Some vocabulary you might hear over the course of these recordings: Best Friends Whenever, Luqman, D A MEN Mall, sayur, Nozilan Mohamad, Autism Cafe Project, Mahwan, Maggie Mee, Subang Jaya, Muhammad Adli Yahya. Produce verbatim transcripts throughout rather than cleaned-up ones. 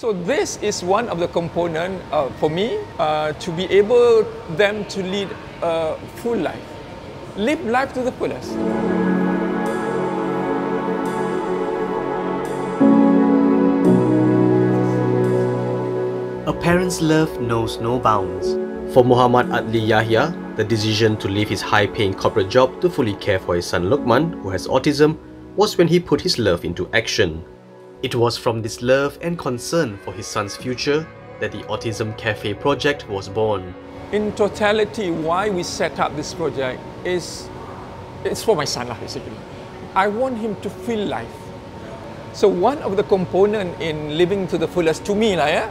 So this is one of the component uh, for me uh, to be able them to lead a full life, live life to the fullest. A parent's love knows no bounds. For Muhammad Adli Yahya, the decision to leave his high-paying corporate job to fully care for his son Luqman, who has autism, was when he put his love into action. It was from this love and concern for his son's future that the Autism Cafe Project was born. In totality, why we set up this project is it's for my son, basically. I want him to feel life. So one of the components in living to the fullest, to me, yeah,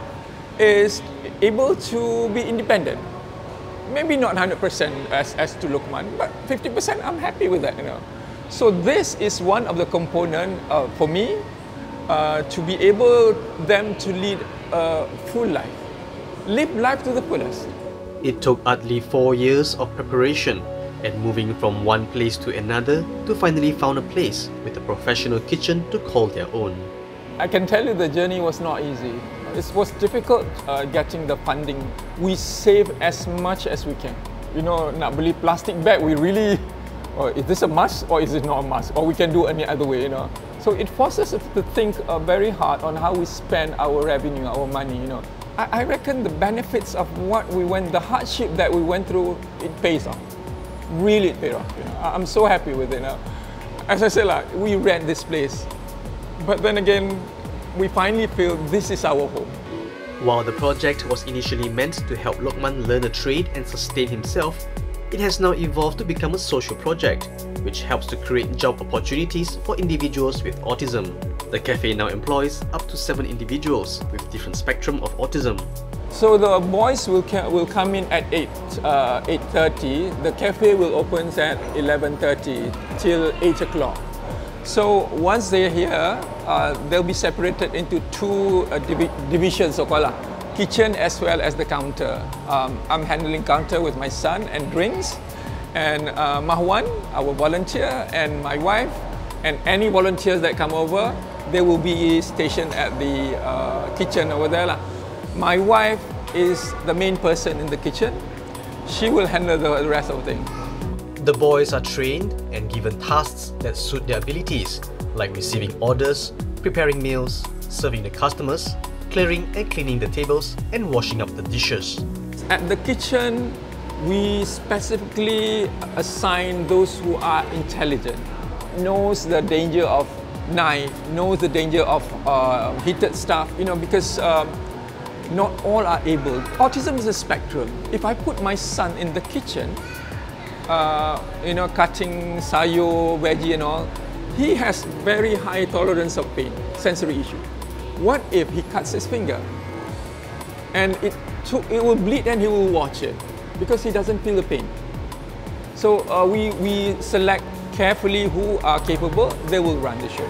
is able to be independent. Maybe not one hundred percent as, as to Luqman, but fifty percent I'm happy with that, you know. So this is one of the components uh, for me, Uh, to be able them to lead a full life, live life to the fullest. It took Adli four years of preparation and moving from one place to another to finally found a place with a professional kitchen to call their own. I can tell you the journey was not easy. It was difficult uh, getting the funding. We save as much as we can. You know, nak beli plastic bag, we really, or is this a must or is it not a must? Or we can do any other way, you know. So it forces us to think uh, very hard on how we spend our revenue, our money, you know. I, I reckon the benefits of what we went, the hardship that we went through, it pays off. Really, it paid off. You know? I'm so happy with it now. As I said, like, we rent this place. But then again, we finally feel this is our home. While the project was initially meant to help Luqman learn a trade and sustain himself, it has now evolved to become a social project, which helps to create job opportunities for individuals with autism. The cafe now employs up to seven individuals with different spectrum of autism. So the boys will, will come in at eight, uh, eight thirty. The cafe will open at eleven thirty till eight o'clock. So once they're here, uh, they'll be separated into two uh, divi divisions, so-called. Kitchen as well as the counter. Um, I'm handling counter with my son and drinks, and uh, Mahwan, our volunteer, and my wife, and any volunteers that come over, they will be stationed at the uh, kitchen over there. My wife is the main person in the kitchen. She will handle the rest of the things. The boys are trained and given tasks that suit their abilities, like receiving orders, preparing meals, serving the customers, clearing and cleaning the tables and washing up the dishes. At the kitchen, we specifically assign those who are intelligent, knows the danger of knife, knows the danger of uh, heated stuff, you know, because um, not all are able. Autism is a spectrum. If I put my son in the kitchen, uh, you know, cutting sayur, veggie and all, he has very high tolerance of pain, sensory issue. What if he cuts his finger and it, took, it will bleed and he will watch it because he doesn't feel the pain? So uh, we, we select carefully who are capable, they will run the show.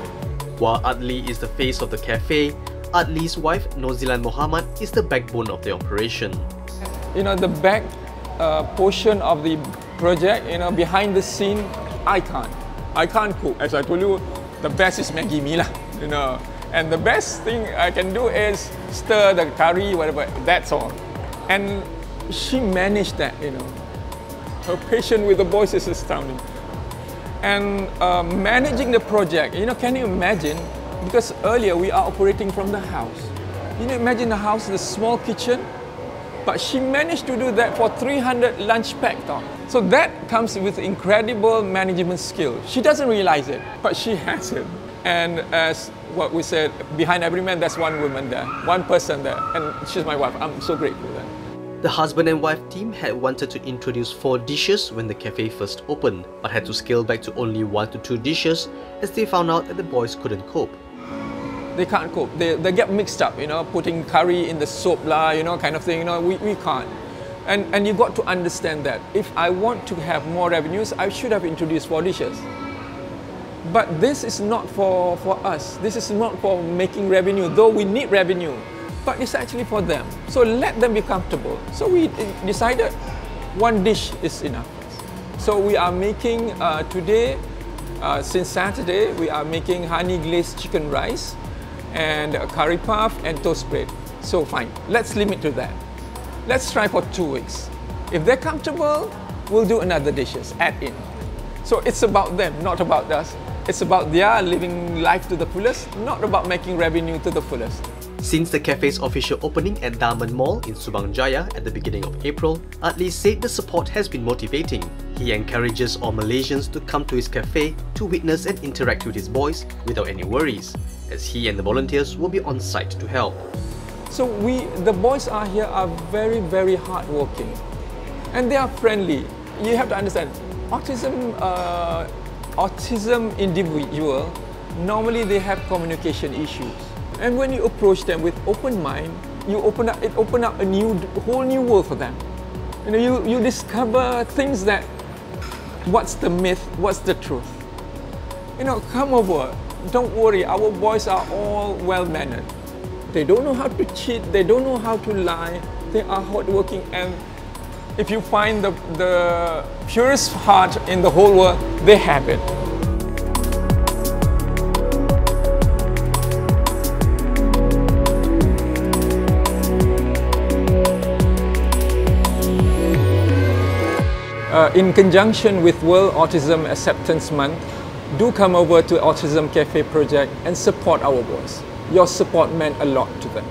While Adli is the face of the cafe, Adli's wife Nozilan Mohamad is the backbone of the operation. You know, the back uh, portion of the project, you know, behind the scene, I can't. I can't cook. As I told you, the best is Maggie Mee, you know. And the best thing I can do is stir the curry, whatever, that's all. And she managed that, you know. Her patience with the boys is astounding. And uh, managing the project, you know, can you imagine? Because earlier we are operating from the house. You know, imagine the house, the small kitchen, but she managed to do that for three hundred lunch packed on. So that comes with incredible management skill. She doesn't realize it, but she has it. And as what we said, behind every man, there's one woman there, one person there, and she's my wife. I'm so grateful for that. The husband and wife team had wanted to introduce four dishes when the cafe first opened, but had to scale back to only one to two dishes as they found out that the boys couldn't cope. They can't cope. They, they get mixed up, you know, putting curry in the soup, lah, you know, kind of thing. You know, we, we can't. And, and you've got to understand that. If I want to have more revenues, I should have introduced four dishes. But this is not for, for us. This is not for making revenue, though we need revenue. But it's actually for them. So let them be comfortable. So we decided one dish is enough. So we are making uh, today, uh, since Saturday, we are making honey glazed chicken rice and a curry puff and toast bread. So fine, let's limit to that. Let's try for two weeks. If they're comfortable, we'll do another dishes, add in. So it's about them, not about us. It's about their living life to the fullest, not about making revenue to the fullest. Since the cafe's official opening at D A MEN Mall in Subang Jaya at the beginning of April, Adli said the support has been motivating. He encourages all Malaysians to come to his cafe to witness and interact with his boys without any worries, as he and the volunteers will be on site to help. So we, the boys are here are very, very hardworking, and they are friendly. You have to understand, autism, uh, autism individual, normally they have communication issues. And when you approach them with open mind, you open up, it open up a new, whole new world for them. You know, you, you discover things that, what's the myth, what's the truth? You know, come over, don't worry, our boys are all well-mannered. They don't know how to cheat, they don't know how to lie, they are hardworking, and if you find the, the purest heart in the whole world, they have it. Uh, in conjunction with World Autism Acceptance Month, do come over to Autism Cafe Project and support our boys. Your support meant a lot to them.